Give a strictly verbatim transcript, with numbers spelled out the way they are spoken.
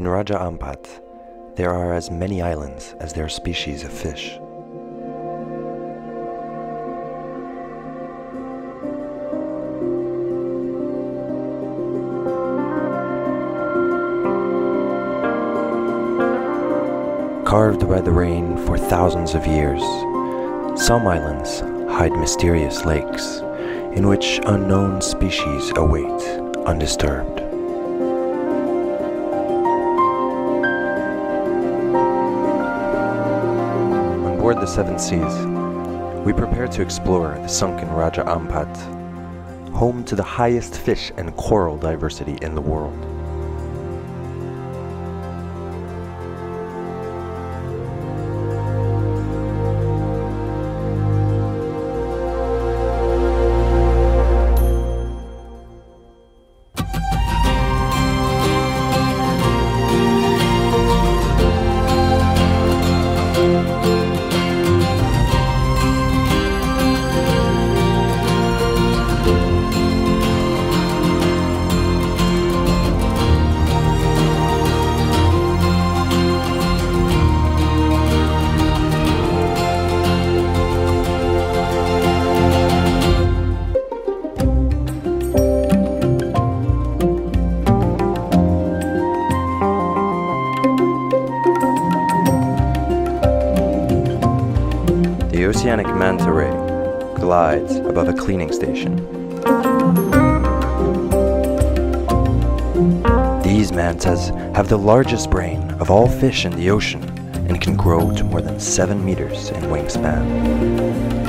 In Raja Ampat, there are as many islands as there are species of fish. Carved by the rain for thousands of years, some islands hide mysterious lakes in which unknown species await undisturbed. On board the Seven Seas, we prepare to explore the sunken Raja Ampat, home to the highest fish and coral diversity in the world. The Oceanic Manta Ray glides above a cleaning station. These mantas have the largest brain of all fish in the ocean and can grow to more than seven meters in wingspan.